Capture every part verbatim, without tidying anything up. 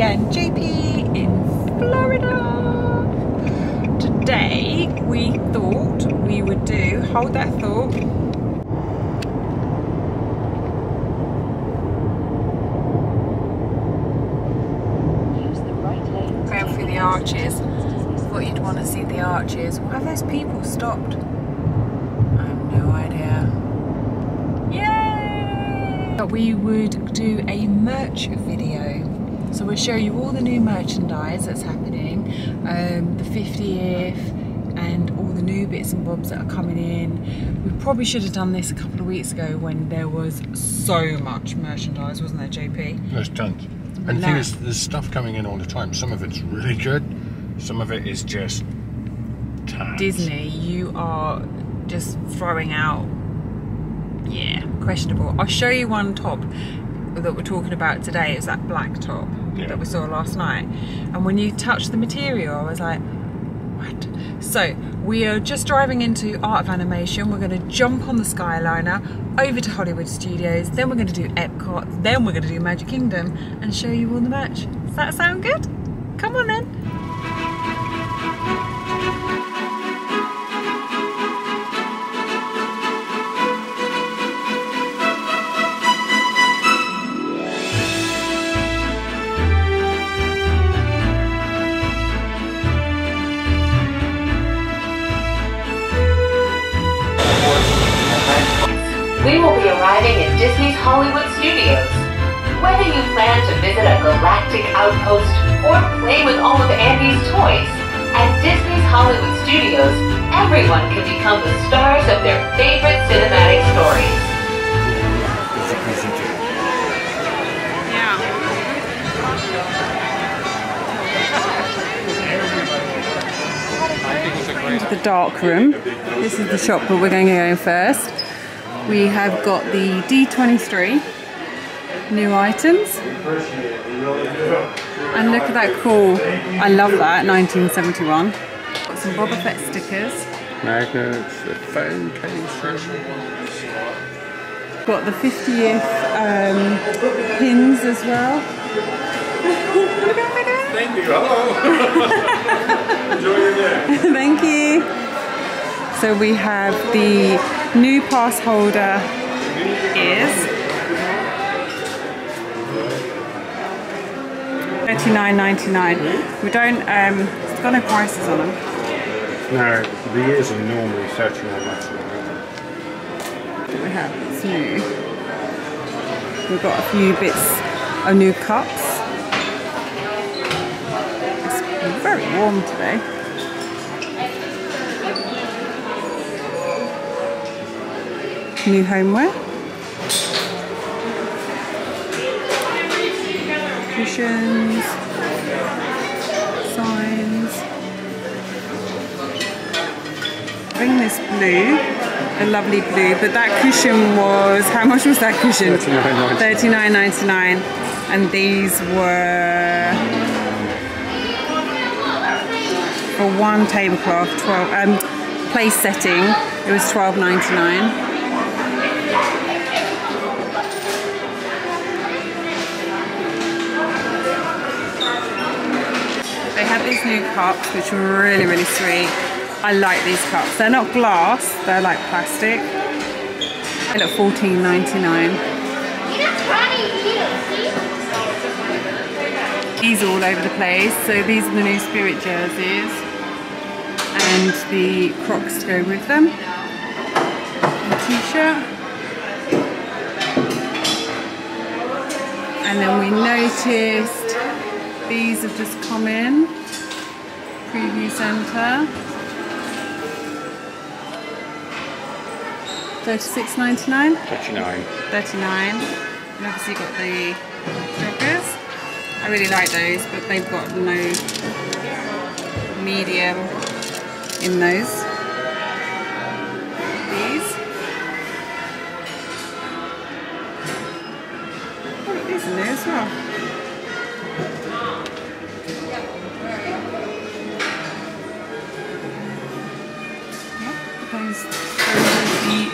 and J P in Florida. Today we thought we would do, hold that thought, use the right lane, going through the arches. Thought you'd want to see the arches. Why have those people stopped? I have no idea. We would do a merch video, so we'll show you all the new merchandise that's happening, um, the fiftieth and all the new bits and bobs that are coming in. We probably should have done this a couple of weeks ago when there was so much merchandise, wasn't there, J P? There's tons, and no. The thing is, there's stuff coming in all the time. Some of it's really good, some of it is just tabs. Disney, you are just throwing out, yeah, questionable. I'll show you one top that we're talking about today. It's that black top, yeah, that we saw last night, and when you touched the material I was like, what? So we are just driving into Art of Animation. We're going to jump on the Skyliner over to Hollywood Studios, then we're going to do Epcot, then we're going to do Magic Kingdom and show you all the merch. Does that sound good? Come on then. We will be arriving at Disney's Hollywood Studios. Whether you plan to visit a galactic outpost or play with all of Andy's toys, at Disney's Hollywood Studios, everyone can become the stars of their favorite cinematic stories. Yeah. The dark room. This is the shop where we're going to go first. We have got the D twenty-three new items, and look at that, cool, I love that, nineteen seventy-one. Got some Boba Fett stickers. Magnets, the phone cases. Got the fiftieth um, pins as well. Look at, look at. Thank you. Hello. Enjoy your day. Thank you. So we have the new pass holder is thirty-nine ninety-nine. We don't, um, it's got no prices on them. No, the years are normally thirty-nine ninety-nine. We have, it's new. We've got a few bits of new cups. It's very warm today. New homeware, cushions, signs. I think this blue, a lovely blue, but that cushion was, how much was that cushion? thirty-nine ninety-nine. And these were for one tablecloth, twelve, um, place setting, it was twelve ninety-nine. These new cups, which are really really sweet. I like these cups. They're not glass, they're like plastic. And at fourteen ninety-nine. These all over the place. So these are the new Spirit jerseys and the Crocs to go with them. The t-shirt. And then we noticed these have just come in. Preview Centre. thirty-six ninety-nine? thirty-nine. thirty-nine. And obviously got the joggers. I really like those, but they've got no medium in those. These. Oh look, these are new as well.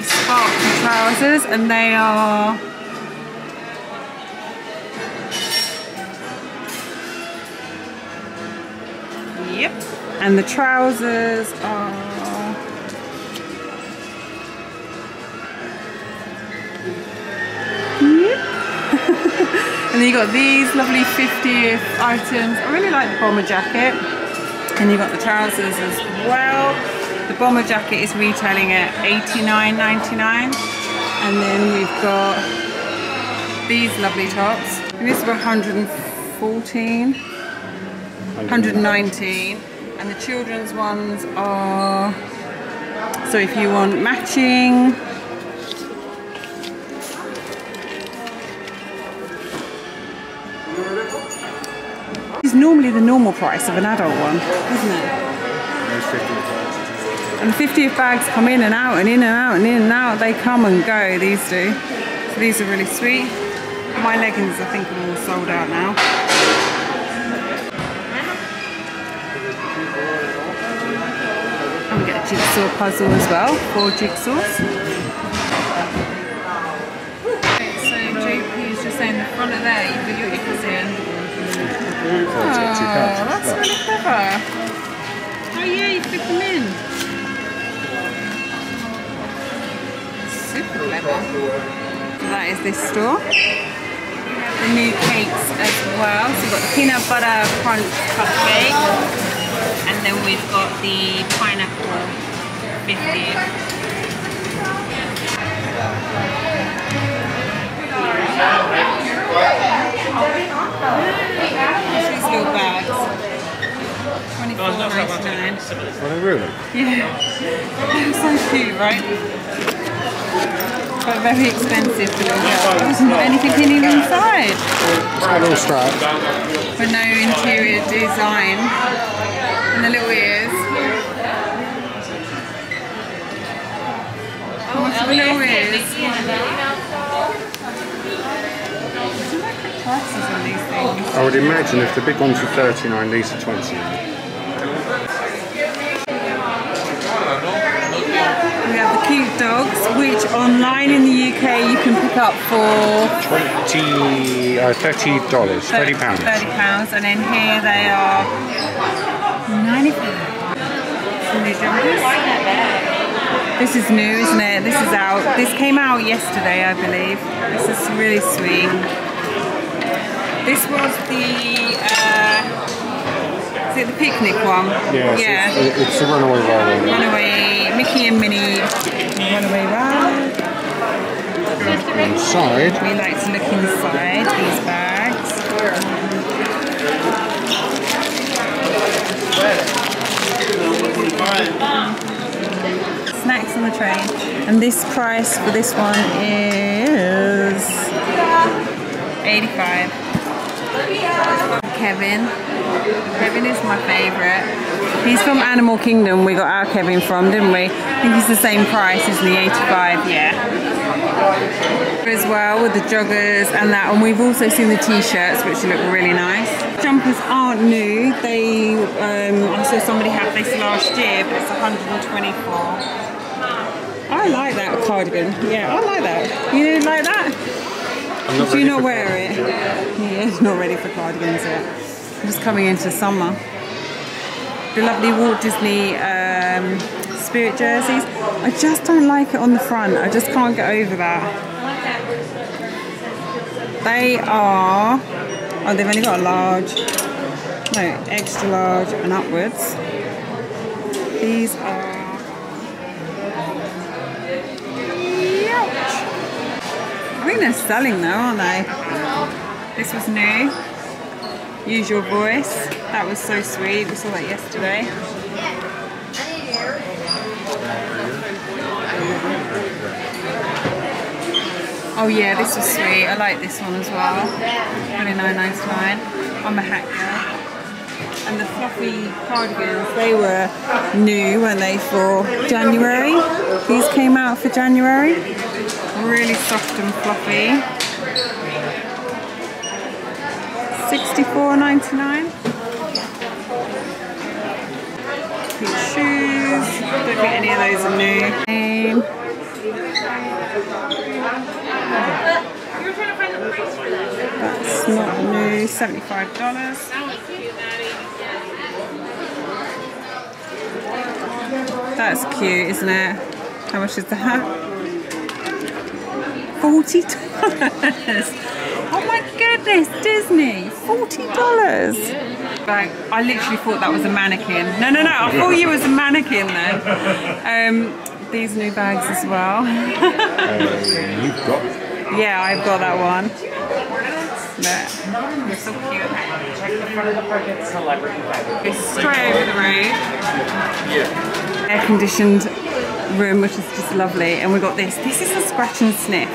Sparkly trousers, and they are And the trousers are yeah. And then you got these lovely fiftieth items. I really like the bomber jacket. And you got the trousers as well. The bomber jacket is retailing at eighty-nine ninety-nine. And then we've got these lovely tops. And this is one hundred fourteen. one hundred nineteen. And the children's ones are, so if you want matching, it's normally the normal price of an adult one, isn't it? And fiftieth bags come in and out and in and out and in and out. They come and go, these do. So these are really sweet. My leggings, I think, are all sold out now. Jigsaw puzzle as well, four jigsaws. Okay, so J P is just saying the front of there you put your ickles in. Oh, that's really clever. Oh yeah, you fit them in. Super clever. So that is this store. The new cakes as well. So we've got the peanut butter crunch cupcake. And then we've got the pineapple fifty. These little bags. twenty-four ninety-nine. Are they really? Yeah. They're so cute, right? But very expensive for little girls. There wasn't anything hidden inside. It's got a little strap. But no interior design. And the little ears. How much are the little ears? Do you like the prices on these things? I would imagine if the big ones are thirty-nine, these are twenty. We have the cute dogs, which online in the U K you can pick up for twenty, uh, thirty dollars, thirty pounds, thirty pounds, and then here they are. This is new, isn't it? This is out. This came out yesterday, I believe. This is really sweet. This was the uh, is it the picnic one? Yes, yeah. It's, it's a runaway ride. Runaway Mickey and Minnie. Runaway ride. Inside. We like to look inside these bags. Snacks on the train, and this price for this one is eighty-five. Kevin, Kevin is my favourite. He's from Animal Kingdom. We got our Kevin from, didn't we? I think he's the same price as the eighty-five. Yeah. As well with the joggers and that, and we've also seen the t-shirts, which look really nice. Jumpers aren't new. They, um, I saw somebody had this last year, but it's one hundred twenty-four. I like that cardigan. Yeah, I like that. You didn't like that? Do you not wear it? Yeah, it's not ready for cardigans yet. I'm just coming into summer. The lovely Walt Disney um, Spirit jerseys. I just don't like it on the front. I just can't get over that. They are. Oh, they've only got a large, no, extra large and upwards. These are... Ouch. I think they're selling though, aren't they? This was new. Use Your Voice. That was so sweet. We saw that yesterday. Oh yeah, this is sweet. I like this one as well. twenty-nine ninety-nine. I'm a hat girl. And the fluffy cardigans, they were new, weren't they, for January? These came out for January. Really soft and fluffy. sixty-four ninety-nine. Cute shoes. Don't think any of those are new. Um, That's not new, seventy-five dollars. That's cute, isn't it? How much is that? forty dollars. Oh my goodness, Disney, forty dollars. Like, I literally thought that was a mannequin. No, no, no, I thought you was a mannequin then. Um, these new bags as well. um, you've got? Yeah, I've got that one. Look. They're so cute. Check the front of the pocket, celebrity bag. It's straight over the roof. Yeah. Air conditioned room, which is just lovely. And we got this. This is a scratch and sniff.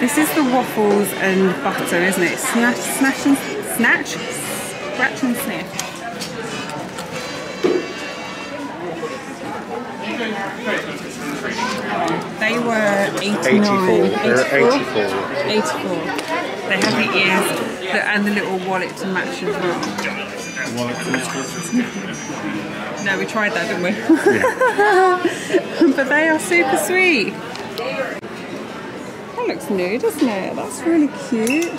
This is the waffles and butter, isn't it? Snatch, snatch and snatch, scratch and sniff. They were eighty-nine, eighty-four. eighty-four. eighty-four. They have the ears and the little wallet to match as well. No, we tried that, didn't we? Yeah. But they are super sweet. Looks new, doesn't it? That's really cute.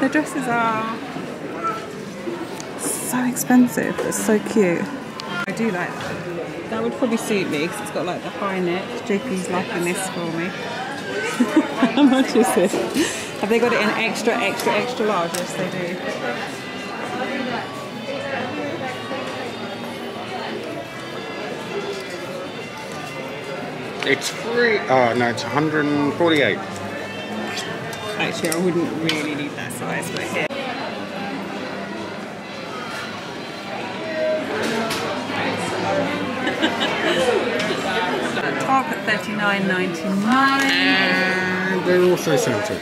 Their dresses are so expensive, but so cute. I do like that. That would probably suit me because it's got like the high neck. J P's liking this for me. How much is this? Have they got it in extra, extra, extra large? Yes, they do. It's free. Oh no, it's one hundred forty-eight. Actually, I wouldn't really need that size, but yeah. Top at thirty-nine ninety-nine. And they're also scented.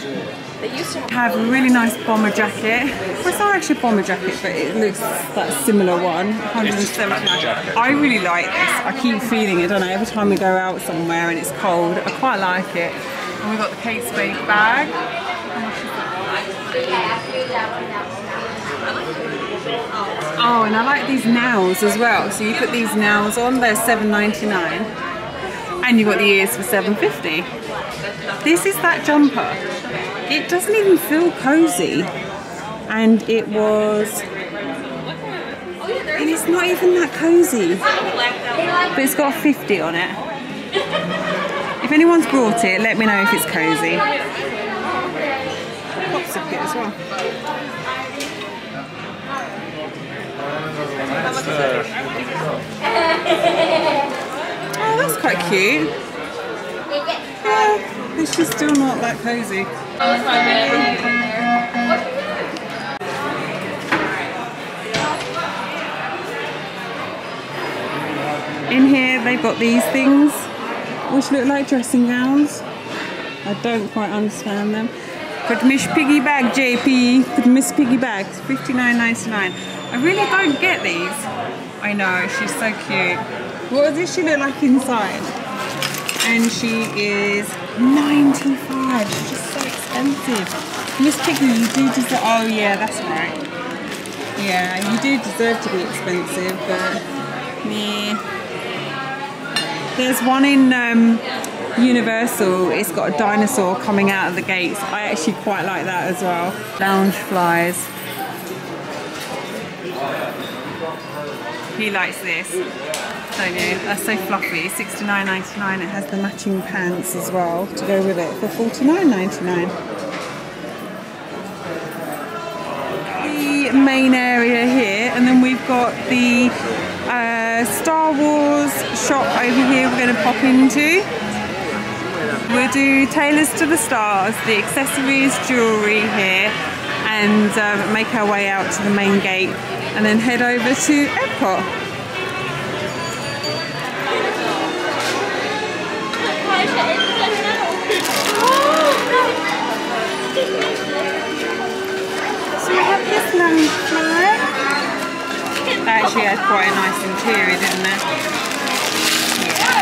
They used to have a really nice bomber jacket. Well, it's not actually a bomber jacket, but it looks that similar one. one hundred seventy-nine. I really like this. I keep feeling it, don't I? Every time we go out somewhere and it's cold, I quite like it. And we've got the Kate Spade bag. Oh, and I like these nails as well. So you put these nails on, they're seven ninety-nine. And you got the ears for seven fifty. This is that jumper. It doesn't even feel cozy. And it was... And it's not even that cozy. But it's got a fifty on it. If anyone's brought it, let me know if it's cozy. Pops are good as well. Oh, that's quite cute. Yeah, it's just still not that cozy. In here they've got these things which look like dressing gowns. I don't quite understand them. But Miss Piggy bag, J P. But Miss Piggy bag, fifty-nine ninety-nine. I really don't get these. I know, she's so cute. What does she look like inside? And she is ninety-five. She's just so expensive. Miss Piggy, you do deserve. Oh yeah, that's right. Yeah, you do deserve to be expensive, but me. There's one in um, Universal, it's got a dinosaur coming out of the gates. I actually quite like that as well. Loungeflies. He likes this, don't you? That's so fluffy, sixty-nine ninety-nine. It has the matching pants as well to go with it for forty-nine ninety-nine. The main area here, and then we've got the Uh, Star Wars shop over here we're going to pop into. We'll do Tailors to the Stars, the accessories, jewellery here, and uh, make our way out to the main gate and then head over to Epcot. So we have this Loungefly. That actually had quite a nice interior, didn't it?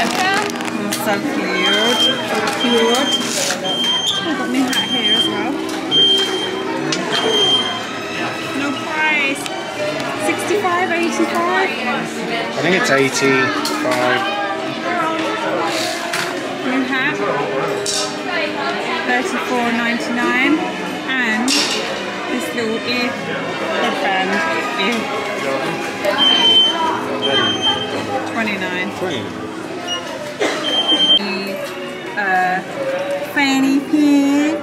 Yeah. All so cute. So cute. I've got my hat here as well. No price. sixty-five, eighty-five. I think it's eighty-five. New hat. Thirty-four ninety-nine. And this little ear headband. twenty-nine. twenty. the uh, fanny pack,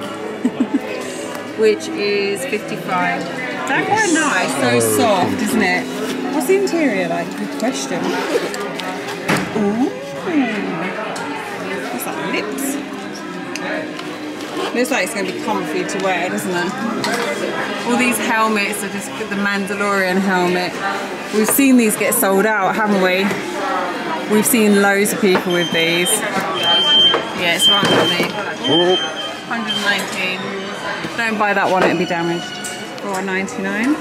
which is fifty-five. They're quite nice, so soft, isn't it? What's the interior like? Good question. Ooh. What's that, lips? Looks like it's going to be comfy to wear, doesn't it? All these helmets are just the Mandalorian helmet. We've seen these get sold out, haven't we? We've seen loads of people with these. Yeah, it's right on me. one nineteen. Don't buy that one, it'll be damaged. four ninety-nine.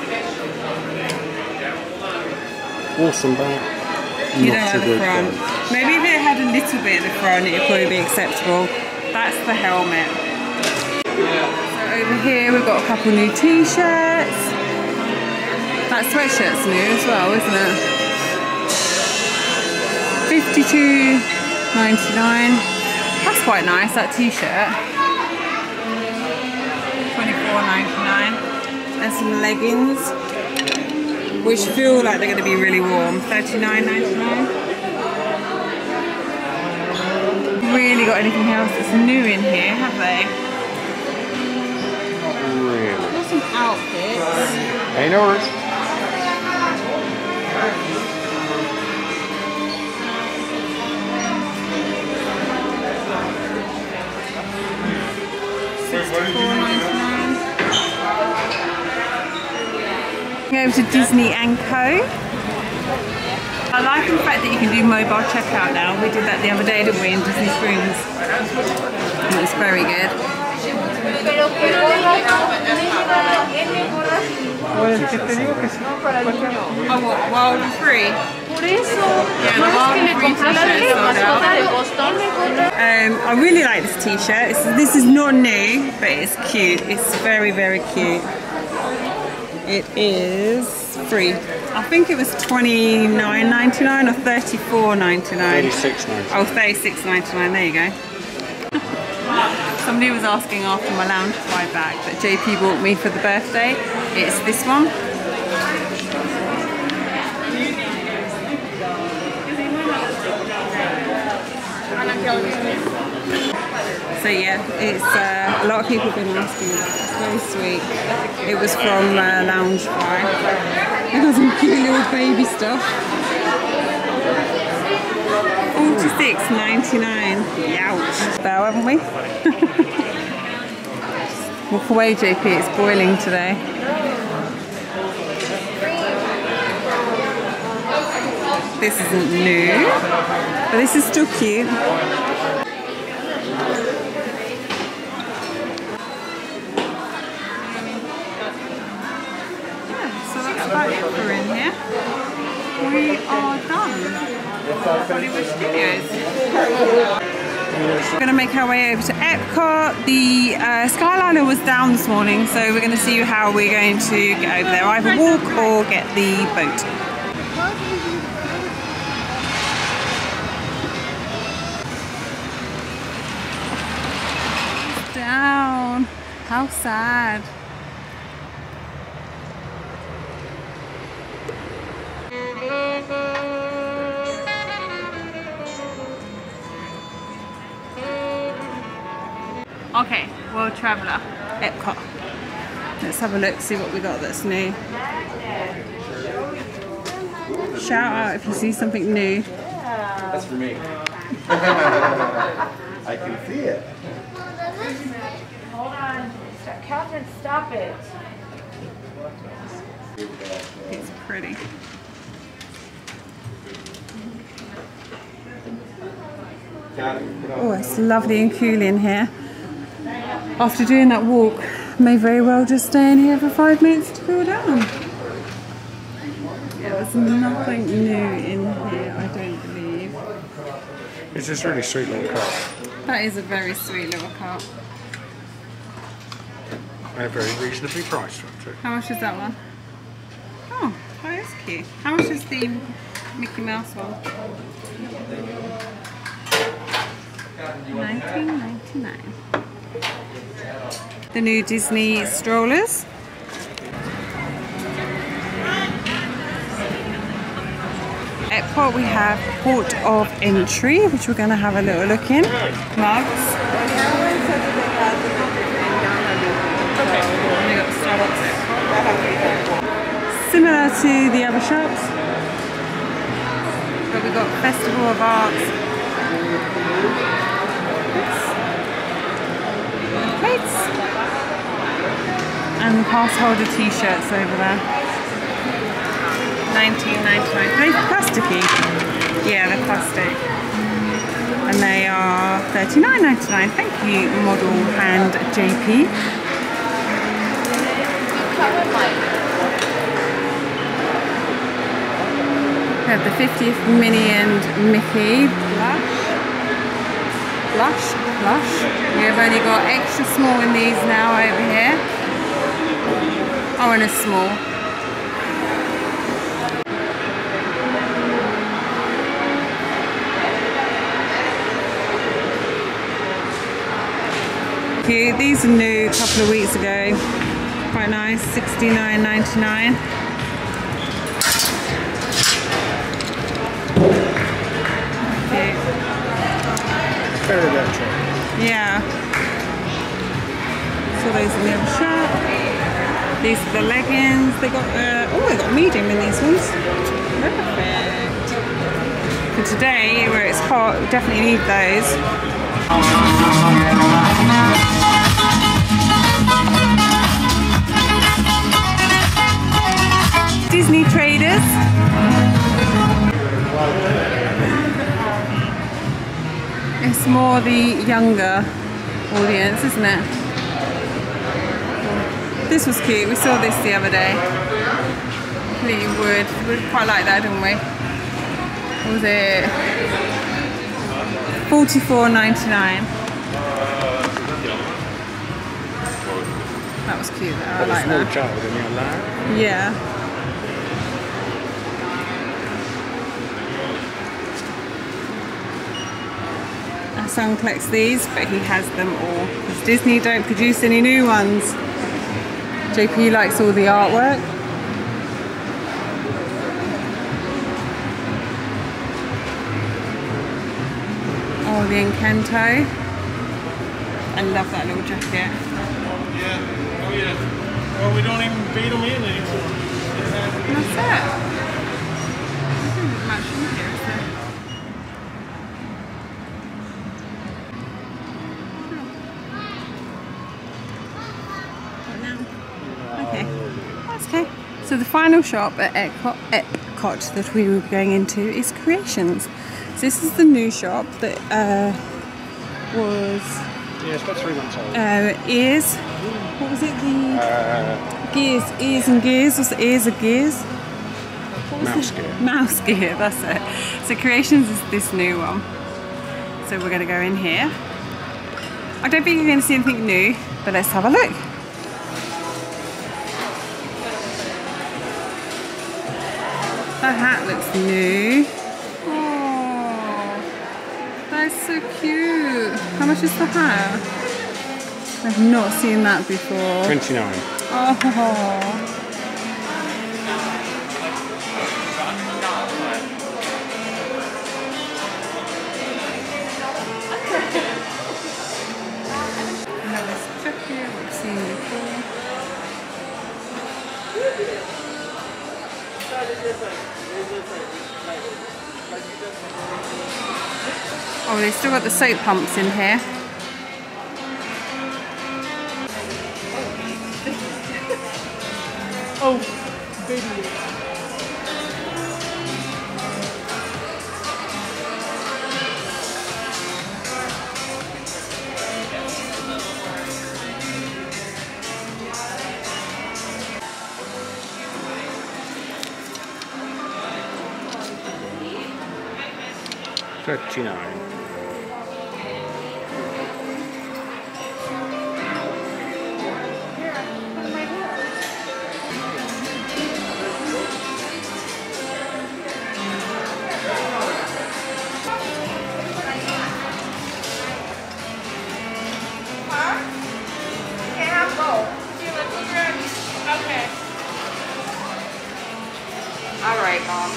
Awesome bag. You don't have the front. Bag. Maybe if it had a little bit of the front, it'd probably be acceptable. That's the helmet. So over here, we've got a couple new t-shirts. That sweatshirt's new as well, isn't it? fifty-two ninety-nine. That's quite nice, that t-shirt. twenty-four ninety-nine. And some leggings, which feel like they're going to be really warm. thirty-nine ninety-nine. Really got anything else that's new in here, have they? Not really. Got some outfits. Ain't ours. Over to Disney and Co. I like the fact that you can do mobile checkout now. We did that the other day, didn't we, in Disney Springs? And it's very good. Oh, what, Wild and Free? Yeah, the Wild and Free t-shirt. Um, I really like this t-shirt. This is not new, but it's cute. It's very, very cute. It is free. I think it was twenty-nine ninety-nine or thirty-four ninety-nine. thirty-six ninety-nine. Oh, thirty-six ninety-nine, there you go. Somebody was asking after my Loungefly bag that J P bought me for the birthday. It's this one. So yeah, it's uh, a lot of people have been asking that. It's very sweet. It was from uh, Loungefly. They've got some cute little baby stuff. forty-six ninety-nine. Ouch. Bow, haven't we? Walk away, J P. It's boiling today. This isn't new, but this is still cute. We're in here. We are done. Hollywood Studios. We're going to make our way over to Epcot. The uh, Skyliner was down this morning, so we're going to see how we're going to get over there. Either walk or get the boat. It's down. How sad. Okay, World Traveller, Epcot. Let's have a look, see what we got that's new. Shout out if you see something new. That's for me. I can see it. Hold on, Catherine, stop it. It's pretty. Oh, it's lovely and cool in here. After doing that walk, may very well just stay in here for five minutes to cool down. Yeah, there's nothing new in here, I don't believe. It's this really sweet little cup. That is a very sweet little cup. They're very reasonably priced, aren't they? How much is that one? Oh, that is cute. How much is the Mickey Mouse one? nineteen ninety-nine. The new Disney strollers. Epcot we have Port of Entry, which we're going to have a little look in. Mugs. Okay. We got the Starbucks Epcot. Similar to the other shops. But we've got Festival of Arts. Plates. And pass holder t-shirts over there. nineteen ninety-nine. They're plasticky. Yeah, they're plastic. And they are thirty-nine ninety-nine. Thank you, Model and J P. We have the fiftieth Minnie and Mickey. Blush. Blush. Blush. We've only got extra small in these now over here. Oh, and a small. These are new a couple of weeks ago. Quite nice, sixty-nine ninety-nine. Very retro. Yeah. So those in the other shop. These are the leggings. They got uh, oh, they got medium in these ones. Perfect. For today, where it's hot, we definitely need those. Disney Traders. It's more the younger audience, isn't it? This was cute. We saw this the other day. Completely wood. We quite like that, didn't we? What was it? forty-four ninety-nine. That was cute. I like that. Yeah. Son collects these, but he has them all because Disney don't produce any new ones. J P likes all the artwork. Oh, the Encanto. I love that little jacket. Yeah, oh yeah. Well, we don't even beat them in anymore. That's it. So the final shop at Epcot, Epcot that we were going into is Creations. So this is the new shop that uh, was... Yeah, it's about three months old. Uh, ears. What was it? The uh, Gears. Ears and Gears. What's the Ears of Gears? Mouse Gear. Mouse Gear, that's it. So Creations is this new one. So we're going to go in here. I don't think you're going to see anything new, but let's have a look. That hat looks new. Oh, that's so cute. How much is the hat? I've not seen that before. twenty-nine. Oh. Now this jacket we've seen before. Oh, they've still got the soap pumps in here. Oh, baby. thirty-nine. Okay. All right, Mom.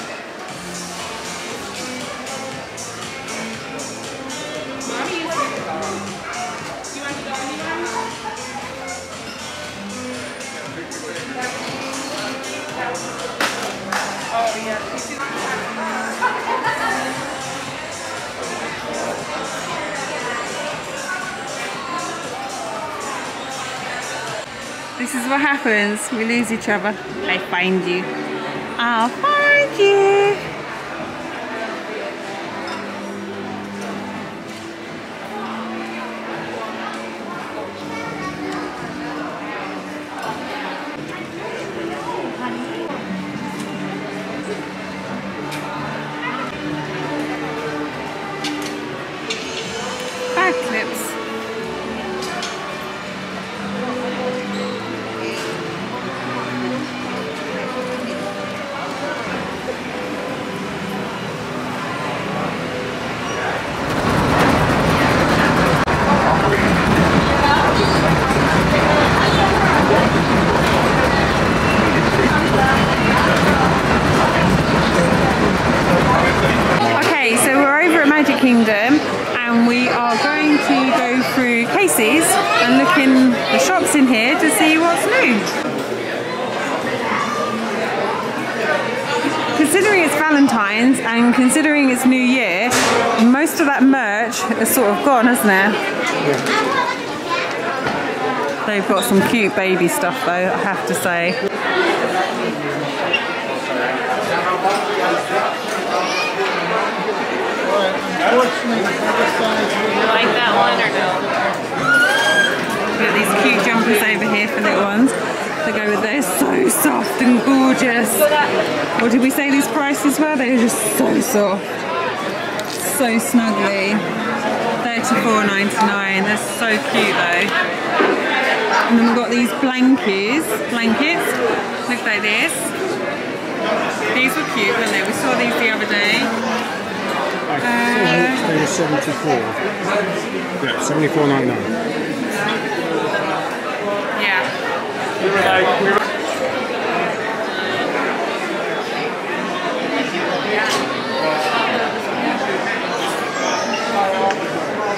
This is what happens. We lose each other. I find you. I'll find you. Kingdom, and we are going to go through Casey's and look in the shops in here to see what's new. Considering it's Valentine's and considering it's New Year, most of that merch is sort of gone, hasn't it? Yeah. They've got some cute baby stuff though, I have to say. I like that one or no? We've got these cute jumpers over here for little ones. They go with those, so soft and gorgeous. What did we say these prices were? They were just so soft. So snuggly. thirty-four ninety-nine. They're so cute though. And then we've got these blankets. Blankets. Look like this. These were cute, weren't they? We saw these the other day. I think they were seventy-four. Yeah, seventy-four ninety-nine. Yeah.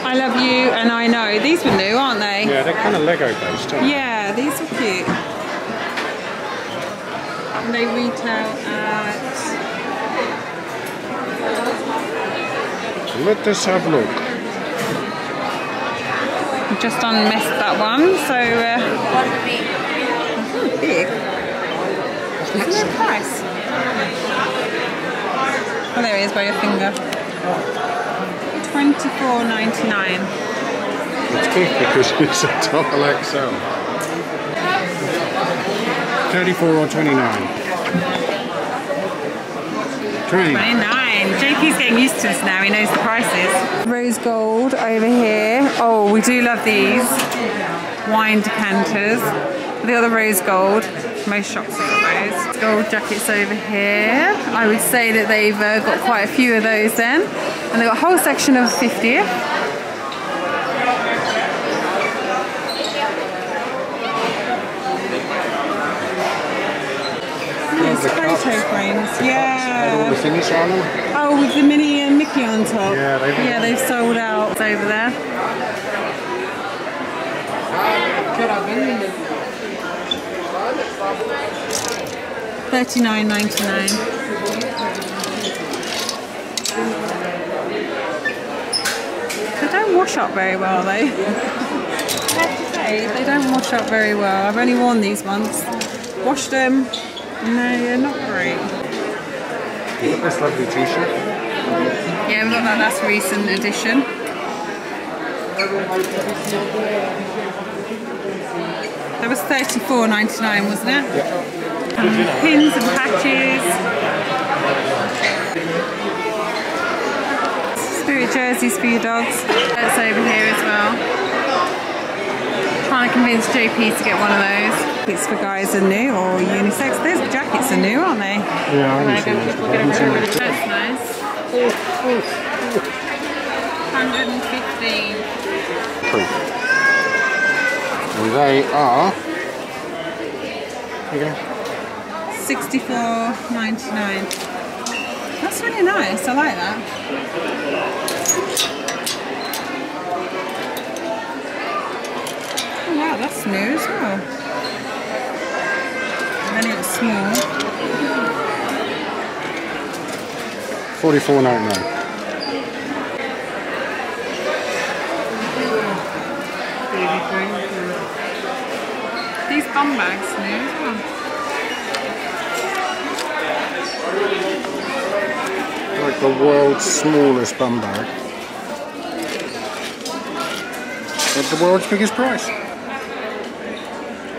I love you and I know. These were new, aren't they? Yeah, they're kind of Lego based, aren't they? Yeah, these are cute. And they retail at... Let us have a look. Just unmessed that one, so uh oh, big. Isn't that nice? Oh, there it is by your finger. twenty-four ninety-nine. It's big because it's a double X L. thirty-four or twenty-nine. twenty-nine. J P's getting used to us now, he knows the prices. Rose gold over here. Oh, we do love these wine decanters. The other rose gold. Most shops have got those. Gold jackets over here. I would say that they've uh, got quite a few of those then. And they've got a whole section of fiftieth. The photo frames, yeah. All the things on them. Oh, with the Minnie and Mickey on top. Yeah, they've, yeah, they've sold out. It's over there. thirty-nine ninety-nine. They don't wash up very well, though. I have to say, they don't wash up very well. I've only worn these once. Washed them. No, you're not great. You've got this lovely t-shirt. Yeah, we've got that last recent edition. That was thirty-four ninety-nine, wasn't it? Yeah. And pins and patches. Spirit jerseys for your dogs. That's over here as well. Trying to convince J P to get one of those. Jackets for guys are new, or unisex. Those jackets are new, aren't they? Yeah, I haven't seen people getting rid of it. That's nice. one fifteen. Cool. And they are... There you go. sixty-four ninety-nine. That's really nice, I like that. Oh wow, that's new as well. And it's small. Forty-four ninety-nine. These these bum bags new as well. Like the world's smallest bum bag. At the world's biggest price.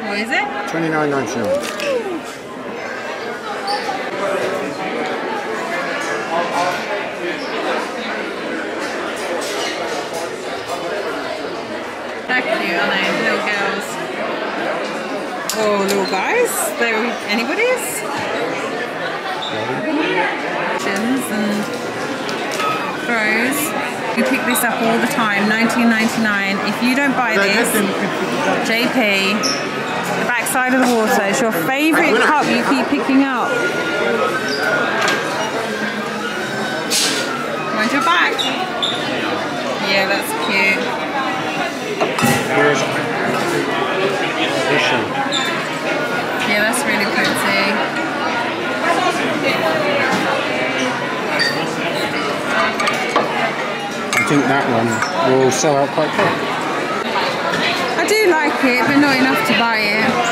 What is it? twenty-nine ninety-nine. They're cute, aren't they? Little girls. Oh, little guys. They're anybody's. Shins and throws. You pick this up all the time. nineteen ninety-nine. If you don't buy this, J P, the backside of the water is your favourite cup you keep picking up. Mind your back. Yeah, that's cute. Yeah, that's really pretty. I think that one will sell out quite quick. I do like it, but not enough to buy it. Oh.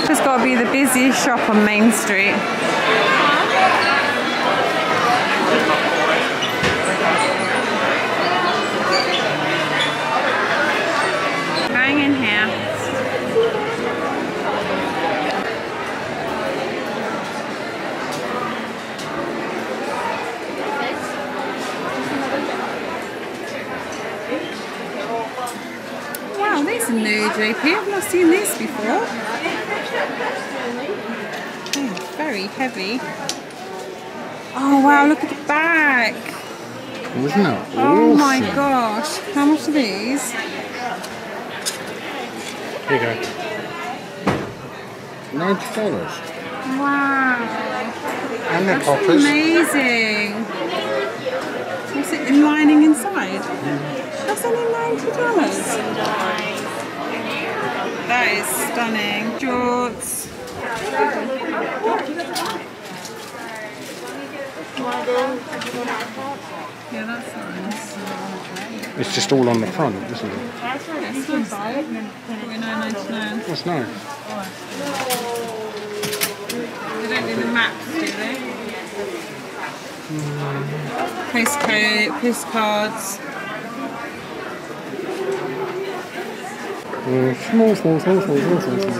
Okay. It's got to be the busiest shop on Main Street. Going in here. Wow, these are new, J P. I've not seen these before. Oh, very heavy. Oh wow, look at the back. Wasn't that awesome? Oh my gosh. How much are these? Here you go. ninety dollars. Wow. And they're poppers. Amazing. What's it in lining inside? Mm. That's only ninety dollars. That is stunning. Shorts. Yeah, that's nice. It's just all on the front, isn't it? That's right. This one's forty-nine ninety-nine. That's nice. They don't do the maps, do they? Mm. Postcode, postcards. Mm, small, small, small, small, small, small, small.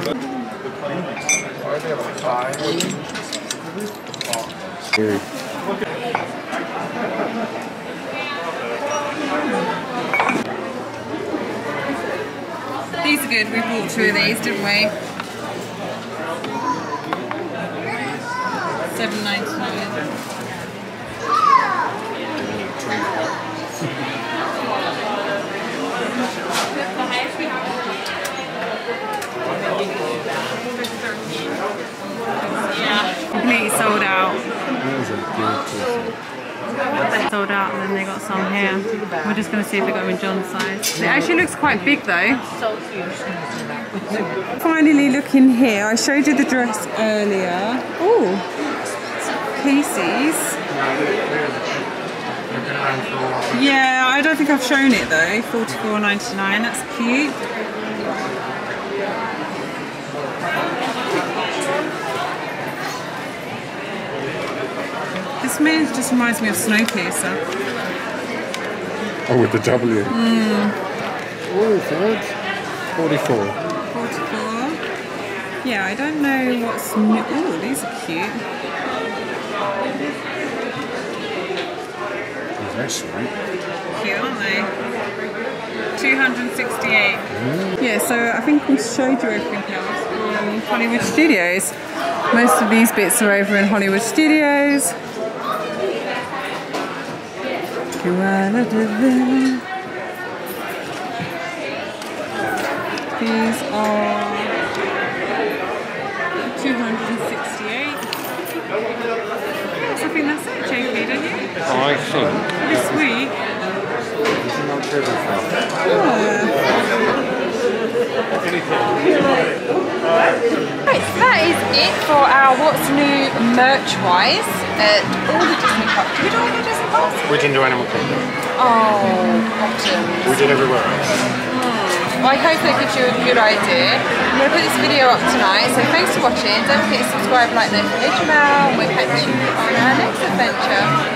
Mm. These are good, we bought two of these, didn't we? seven ninety-nine. Completely sold out. They sold out and then they got some here. We're just going to see if they got them in John's size. It actually looks quite big though. So huge. Finally looking here. I showed you the dress earlier. Oh, Casey's. Yeah, I don't think I've shown it though. forty-four ninety-nine, that's cute. This man just reminds me of Snowpiercer. Oh, with the W. Mm. Oh, forty-four. forty-four. Yeah, I don't know what's new. Oh, these are cute. Oh, they're sweet. Cute, aren't they? two hundred sixty-eight. Mm. Yeah, so I think we showed you everything else from Hollywood Studios. Most of these bits are over in Hollywood Studios. These are two hundred sixty-eight. Yes, I think that's it, J P, don't you? Oh, I think. This week. Oh. Right, so that is it for our What's New merch-wise at all the Disney parks. We didn't do Animal Kingdom. Oh, options. We did everywhere else. Well, I hope that gives you a good idea. I'm going to put this video up tonight, so thanks for watching. Don't forget to subscribe, like, notification bell, and we'll catch you on our next adventure.